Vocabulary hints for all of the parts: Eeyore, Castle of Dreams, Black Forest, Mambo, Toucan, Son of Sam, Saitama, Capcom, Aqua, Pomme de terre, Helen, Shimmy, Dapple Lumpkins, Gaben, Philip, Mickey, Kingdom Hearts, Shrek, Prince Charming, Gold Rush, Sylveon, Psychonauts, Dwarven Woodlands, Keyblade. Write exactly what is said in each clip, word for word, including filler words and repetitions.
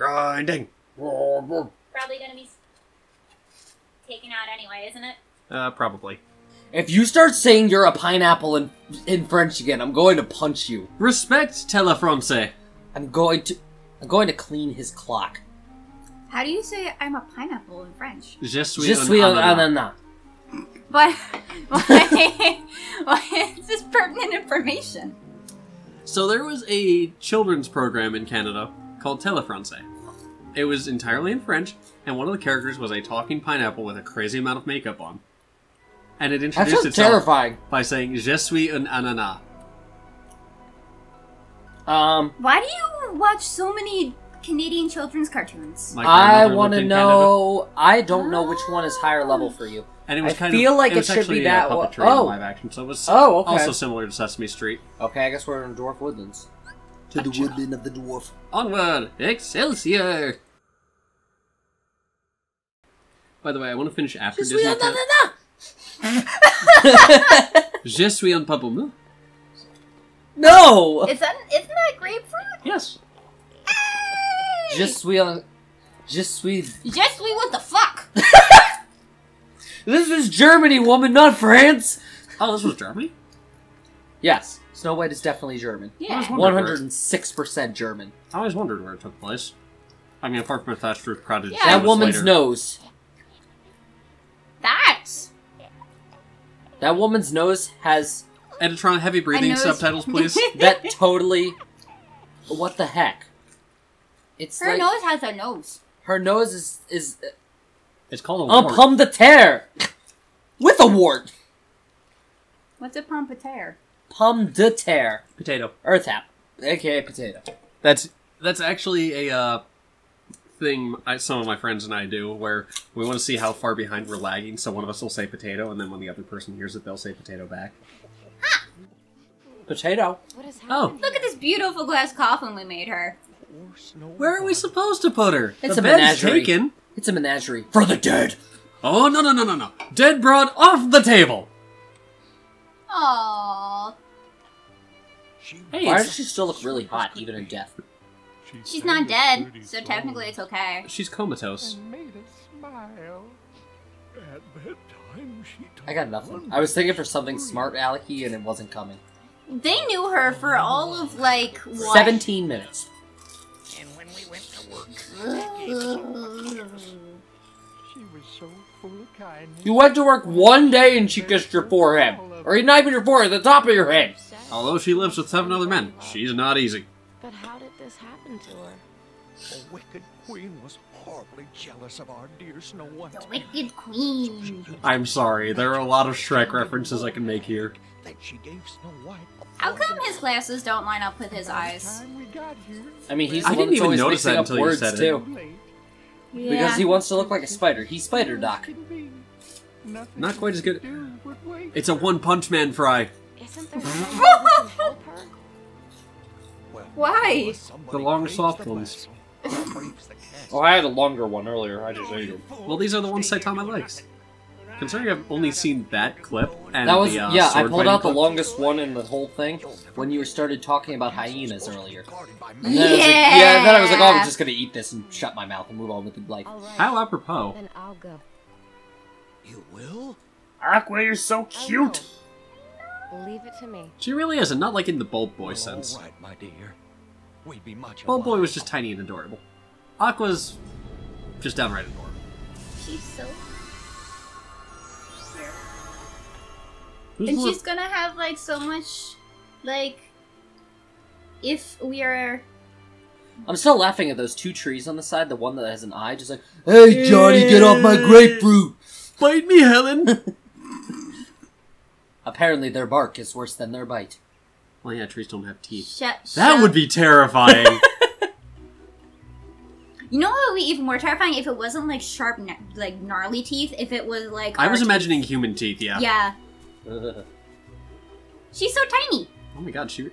Grinding. Probably gonna be taken out anyway, isn't it? Uh, probably. If you start saying you're a pineapple in, in French again, I'm going to punch you. Respect, Téléfrançais. I'm going to... I'm going to clean his clock. How do you say I'm a pineapple in French? Je suis, Je suis un ananas. But why, why is this pertinent information? So there was a children's program in Canada called Téléfrançais. It was entirely in French, and one of the characters was a talking pineapple with a crazy amount of makeup on. And it introduced itself terrifying. by saying, Je suis un ananas. Um, Why do you watch so many Canadian children's cartoons? I want to know... Canada. I don't know which one is higher level for you. And it was I kind feel of, like it, it should be that one. Oh. Live action, so it was oh, okay. also similar to Sesame Street. Okay, I guess we're in Dwarven Woodlands. To the woodland of the dwarf. Onward! Excelsior! By the way, I want to finish after Disney. Je suis un ananas! Je suis un pamplemousse. No! Is that, isn't that grapefruit? Yes. Hey! Je suis un... Je suis... Je suis what the fuck? This is Germany, woman, not France! Oh, this was Germany? Yes. Snow White is definitely German. Yeah. one hundred six percent German. I always wondered where it took place. I mean, apart from a thatched roof crowded... Yeah, that woman's later. nose. That's... That woman's nose has... Editron, heavy breathing subtitles, please. That totally... What the heck? It's Her like... nose has a nose. Her nose is... is it's called a wart. Oh, pomme de terre! With a wart! What's a pomme de terre? Pomme de terre. Potato. Earth apple. A K A potato. That's that's actually a uh, thing I, some of my friends and I do where we want to see how far behind we're lagging, so one of us will say potato, and then when the other person hears it, they'll say potato back. Ah! Potato. What is happening? Oh. Look at this beautiful glass coffin we made her. Where are we supposed to put her? It's the a menagerie. Taken. It's a menagerie. For the dead! Oh, no, no, no, no, no. Dead broad off the table! Aww. Hey, why does she still look really hot, even in death? She's not dead, so technically it's okay. She's comatose. I got nothing. I was thinking for something smart, Alecky, and it wasn't coming. They knew her for all of, like, what? seventeen minutes. And when we went to work, she was so full of kindness. You went to work one day and she kissed your forehead. Or not even your forehead, the top of your head. Although she lives with seven other men, she's not easy. But how did this happen to her? The wicked queen was horribly jealous of our dear Snow White. The wicked queen. I'm sorry, there are a lot of Shrek references I can make here. That she gave Snow White. How come his glasses don't line up with his eyes? I mean, he's the I one didn't even notice that until you said too. it. Yeah. Because he wants to look like a spider. He's Spider-Doc. Not quite as good. It's a one-punch man fry. Isn't there help her? Why? The long, soft ones. Oh, I had a longer one earlier. I just ate it. Well, these are the ones Saitama likes. Considering I've only seen that clip and that was, the uh, yeah, I pulled out clip. the longest one in the whole thing when you started talking about hyenas earlier. And then yeah! I was like, yeah, and then I was like, oh, I'm just gonna eat this and shut my mouth and move on with the life. Right. How apropos. Then I'll go. You will? Aqua, you're so cute! Leave it to me. She really isn't, not like in the Bulb Boy sense. All right, my dear. We'd be much Bulb alive. Boy was just tiny and adorable. Aqua's just downright adorable. She's so cute. And she's gonna have like so much, like, if we are... I'm still laughing at those two trees on the side, the one that has an eye, just like, hey Johnny, get off my grapefruit! Bite me, Helen! Apparently their bark is worse than their bite. Well, yeah, trees don't have teeth. Shut, shut. That would be terrifying! You know what would be even more terrifying? If it wasn't, like, sharp, like, gnarly teeth, if it was, like... I was imagining teeth. human teeth, yeah. Yeah. Uh. She's so tiny! Oh my god, she...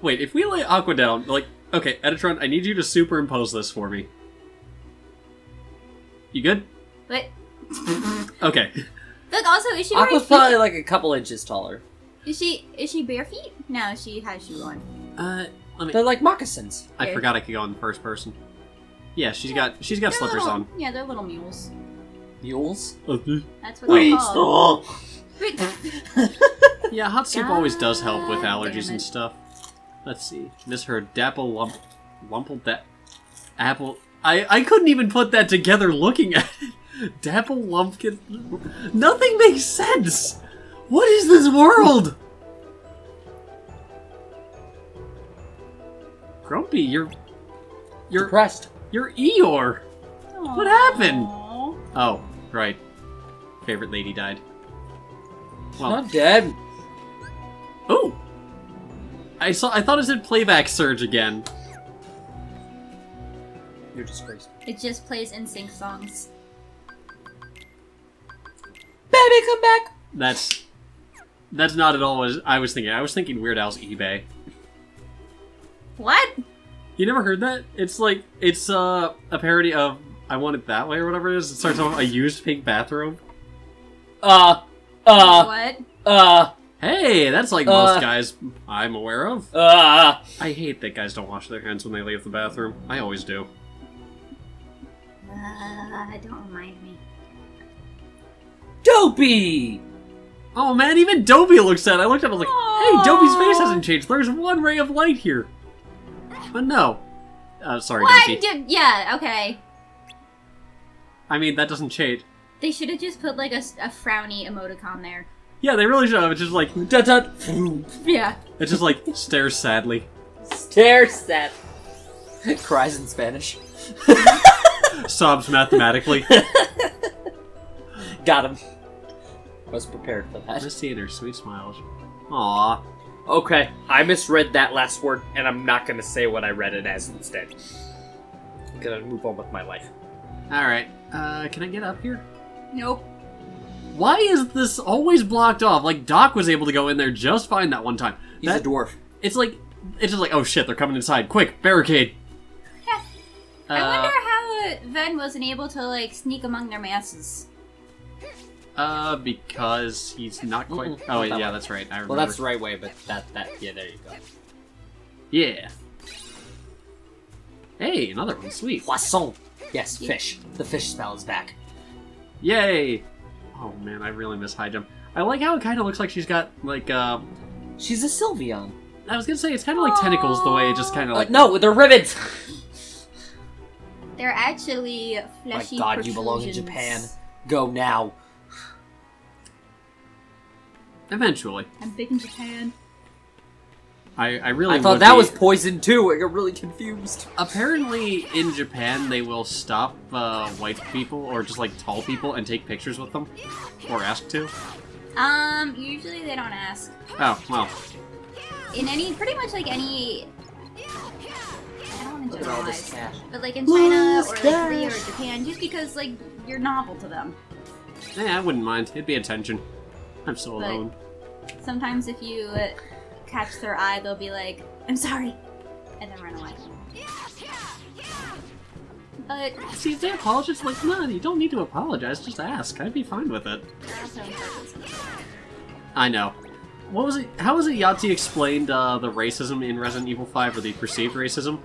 Wait, if we lay Aqua down, like... Okay, Editron, I need you to superimpose this for me. You good? What? Okay. Look, also, is she Aqua's probably feet? like a couple inches taller. Is she is she bare feet? No, she has shoes on. Uh, let me... They're like moccasins. I bare. forgot I could go in the first person. Yeah, she's yeah. got she's got they're slippers little, on. Yeah, they're little mules. Mules? That's what Wait, they're called. Yeah, hot soup God always does help with allergies and stuff. Let's see. Miss her dapple lump lumple da apple. I I couldn't even put that together looking at it. Dapple lumpkin. Nothing makes sense. What is this world? Grumpy, you're you're depressed. You're Eeyore. Aww. What happened? Oh, right. Favorite lady died. Well, not dead. Oh, I saw. I thought it said playback surge again. You're just crazy. It just plays N sync songs. Baby, come back. That's that's not at all what I was thinking. I was thinking Weird Al's eBay. What? You never heard that? It's like it's uh, a parody of I Want It That Way or whatever it is. It starts off a used pink bathrobe. Uh. Uh, what? Uh, hey, that's like uh, most guys I'm aware of. Uh, I hate that guys don't wash their hands when they leave the bathroom. I always do. Uh, don't remind me. Dopey! Oh man, even Dopey looks sad. I looked up and was like, aww. Hey, Dopey's face hasn't changed. There's one ray of light here. But no. Uh, sorry, what? Dopey. Did, yeah, okay. I mean, that doesn't change. They should have just put, like, a, a frowny emoticon there. Yeah, they really should have. It's just like, dut dut. Yeah. It's just like, stares sadly. Stares sadly. Cries in Spanish. Sobs mathematically. Got him. Was prepared for that. Missy and her sweet smiles. Aww. Okay, I misread that last word, and I'm not gonna say what I read it as instead. I'm gonna move on with my life. Alright, uh, can I get up here? Nope. Why is this always blocked off? Like, Doc was able to go in there just fine that one time. He's that, a dwarf. It's like, it's just like, oh shit, they're coming inside. Quick, barricade. I uh, wonder how Ven wasn't able to, like, sneak among their masses. Uh, because he's not quite... Mm-mm, oh, not that yeah, way. That's right. I remember. Well, that's the right way, but that, that, yeah, there you go. Yeah. Hey, another one, sweet. Poisson. Yes, yeah. Fish. The fish spell is back. Yay! Oh man, I really miss high jump. I like how it kind of looks like she's got, like, uh... she's a Sylveon. I was gonna say, it's kind of like tentacles the way it just kind of like... Uh, no, they're ribbons! They're actually fleshy. My god, you belong in Japan. Go now. Eventually. I'm big in Japan. I, I really I thought that be... was poison too. I got really confused. Apparently, in Japan, they will stop uh, white people or just like tall people and take pictures with them, or ask to. Um, usually they don't ask. Oh well. In any, pretty much like any. I don't want to generalize, but like in China or like Korea or Japan, just because like you're novel to them. Yeah, I wouldn't mind. It'd be attention. I'm so but alone. Sometimes if you. Uh, catch their eye, they'll be like, I'm sorry, and then run away. But... see, if they apologize, like, no, you don't need to apologize, just ask. I'd be fine with it. I know. What was it? How was it Yahtzee explained uh, the racism in Resident Evil five, or the perceived racism?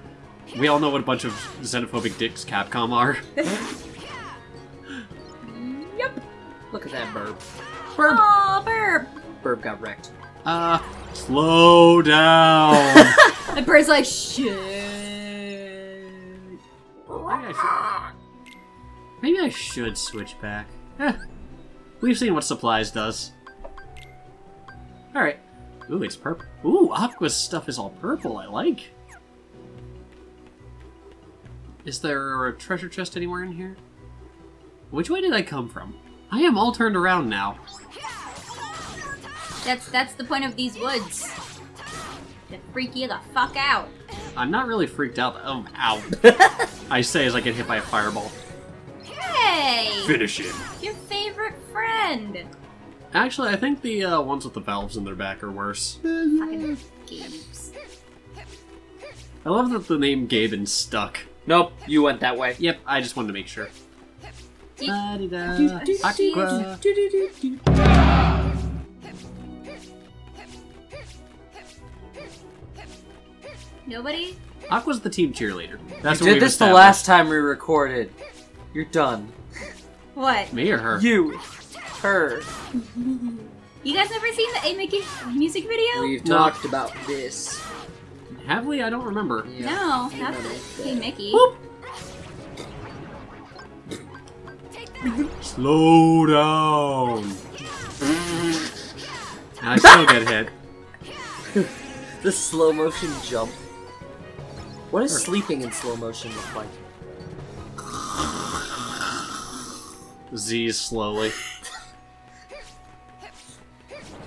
We all know what a bunch of xenophobic dicks Capcom are. Yep. Look at that burb. Burb! Aw, burb! Burb got wrecked. Uh... Slow down! The bird's like, shit. Maybe I should, maybe I should switch back. Eh, we've seen what supplies does. Alright. Ooh, it's purple. Ooh, Aqua's stuff is all purple, I like. Is there a treasure chest anywhere in here? Which way did I come from? I am all turned around now. That's that's the point of these woods. To freak you the fuck out. I'm not really freaked out. Oh, ow. I say as I get hit by a fireball. Hey! Finish him. Your favorite friend. Actually, I think the uh, ones with the valves in their back are worse. Fucking Gabes. I love that the name Gaben stuck. Nope, you went that way. Yep, I just wanted to make sure. Aqua. Nobody? Aqua's the team cheerleader. That's you what did we this the last time we recorded. You're done. What? Me or her? You. Her. You guys never seen the A Mickey music video? We've no. talked about this. Have we? I don't remember. Yeah. No, not Hey Mickey. Whoop. Slow down. I still get hit. The slow motion jump. What does sleeping in slow motion look like? Z's slowly.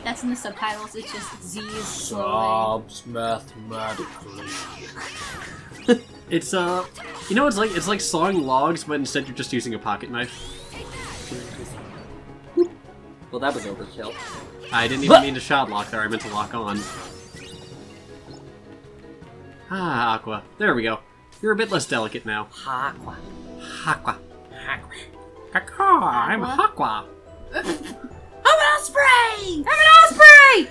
That's in the subtitles, it's just Z's slowly. Sobs mathematically. It's, uh, you know, it's like, it's like sawing logs, but instead you're just using a pocket knife. Well, that was overkill. I didn't even mean to shot lock there, I meant to lock on. Ah, Aqua. There we go. You're a bit less delicate now. Aqua. Aqua. Aqua. Aqua. I'm Aqua. I'm an osprey! I'm an osprey!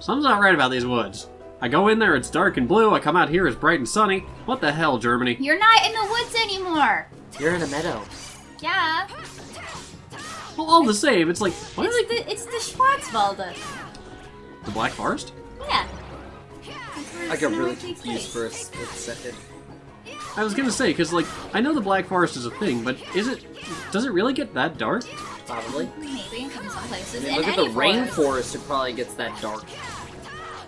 Something's not right about these woods. I go in there, it's dark and blue. I come out here, it's bright and sunny. What the hell, Germany? You're not in the woods anymore. You're in a meadow. Yeah. Well, all the same, it's like... What? It's, the, it's the Schwarzwalde. The Black Forest? Yeah. I got really confused for a split second. I was gonna say, because, like, I know the Black Forest is a thing, but is it... Does it really get that dark? Probably. Maybe in some places. I mean, look at the rainforest, it probably gets that dark.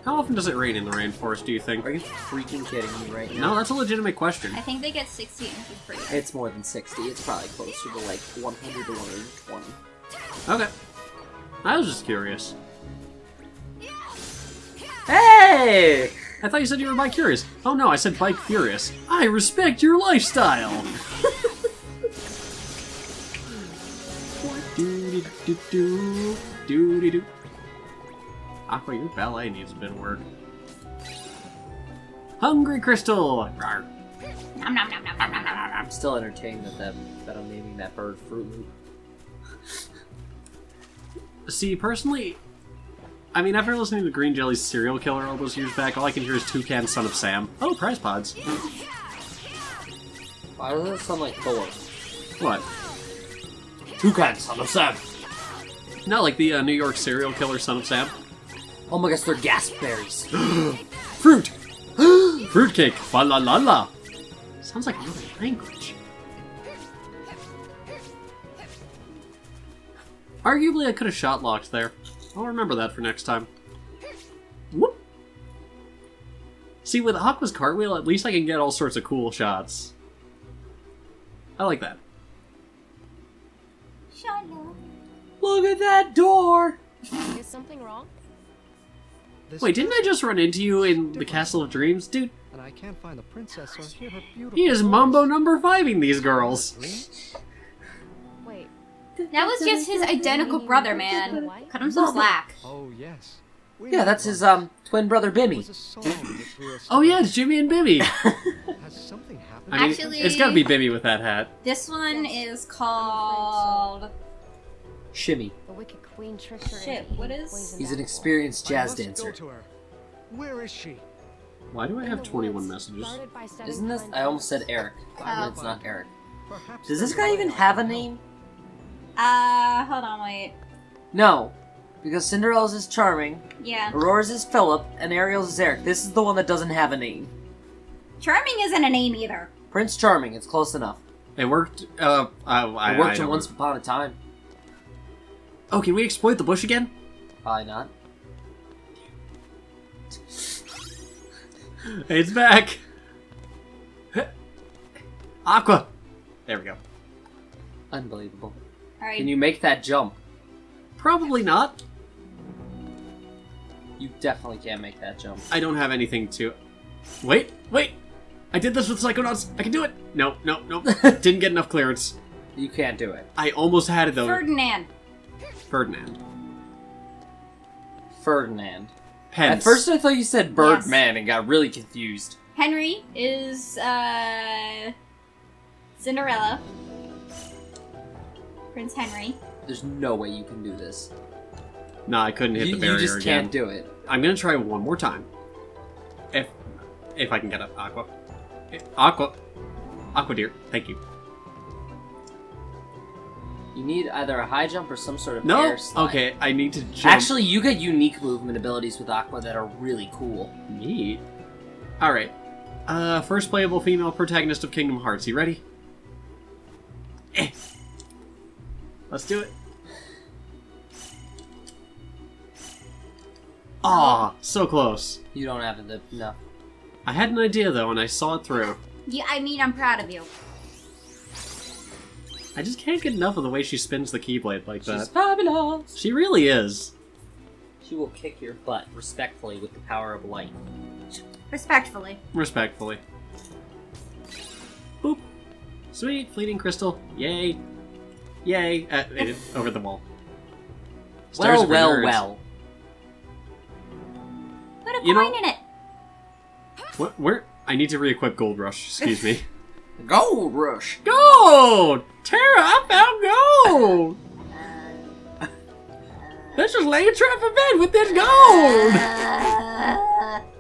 How often does it rain in the rainforest, do you think? Are you freaking kidding me right now? No, that's a legitimate question. I think they get sixty inches per year. It's more than sixty. It's probably closer to, like, one hundred to one hundred twenty. Okay. I was just curious. Hey! I thought you said you were bike-curious. Oh no, I said bike-furious. I respect your lifestyle! Do-de-do-do-do. Do-de-do. Aqua, your ballet needs a bit of work. Hungry Crystal! Rawr. Nom, nom, nom, nom, nom, nom, nom. I'm still entertained that, that, that I'm naming that bird Fruit Loop. See, personally, I mean, after listening to Green Jelly's Serial Killer all those years back, all I can hear is Toucan, Son of Sam. Oh, prize pods. Why does that sound like Thor? What? Toucan, Son of Sam! Not like the uh, New York Serial Killer, Son of Sam. Oh my gosh, they're gasberries. Fruit! Fruitcake! Fa la la la! Sounds like another language. Arguably, I could have shot locked there. I'll remember that for next time. Whoop! See, with Aqua's cartwheel, at least I can get all sorts of cool shots. I like that. Shut up. Look at that door! Is something wrong? Wait, didn't I just run into you in the Castle of Dreams? Dude, and I can't find the princess, so I hear her beautiful he is Mambo number fiving these girls. Wait. That was just his identical brother, man. Cut him some slack. Oh, yes. Yeah, that's his um twin brother, Bimmy. Oh, yeah, it's Jimmy and Bimmy. Has something happened? I mean, actually, it's gotta be Bimmy with that hat. This one is called... Shimmy. The wicked queen tricked her. Shit, what is? He's an experienced jazz dancer. Where is she? Why do I have twenty-one messages? Isn't this? I almost said Eric. Uh, it's not Eric. Does this guy even have a name? Uh, hold on, wait. No, because Cinderella's is Charming. Yeah. Aurora's is Philip, and Ariel's is Eric. This is the one that doesn't have a name. Charming isn't a name either. Prince Charming. It's close enough. It worked. Uh, I, I, it worked I, I, once upon a time. Oh, can we exploit the bush again? Probably not. Hey, it's back! Aqua! There we go. Unbelievable. All right. Can you make that jump? Probably not. You definitely can't make that jump. I don't have anything to... Wait, wait! I did this with Psychonauts! I can do it! No, no, no. Didn't get enough clearance. You can't do it. I almost had it, though. Ferdinand! Ferdinand. Ferdinand. Pence. At first I thought you said Birdman yes. and got really confused. Henry is, uh... Cinderella. Prince Henry. There's no way you can do this. Nah, I couldn't hit you, the barrier again. You just again. can't do it. I'm gonna try one more time. If if I can get up, Aqua. Aqua. Aqua deer, thank you. You need either a high jump or some sort of no? air slide. Okay, I need to jump. Actually, you get unique movement abilities with Aqua that are really cool. Neat. Alright. Uh, first playable female protagonist of Kingdom Hearts. You ready? Eh. Let's do it. Aw, oh, so close. You don't have it, no. I had an idea, though, and I saw it through. Yeah, I mean, I'm proud of you. I just can't get enough of the way she spins the Keyblade like that. She's fabulous! She really is. She will kick your butt respectfully with the power of light. Respectfully. Respectfully. Boop. Sweet, fleeting crystal. Yay. Yay. Uh, it, over the wall. Stars well, well, nerds. well. Put a you coin know, in it. What? Where? I need to re-equip Gold Rush. Excuse me. Gold Rush. Gold! Tara, I found gold! Let's just lay a trap for bed with this gold!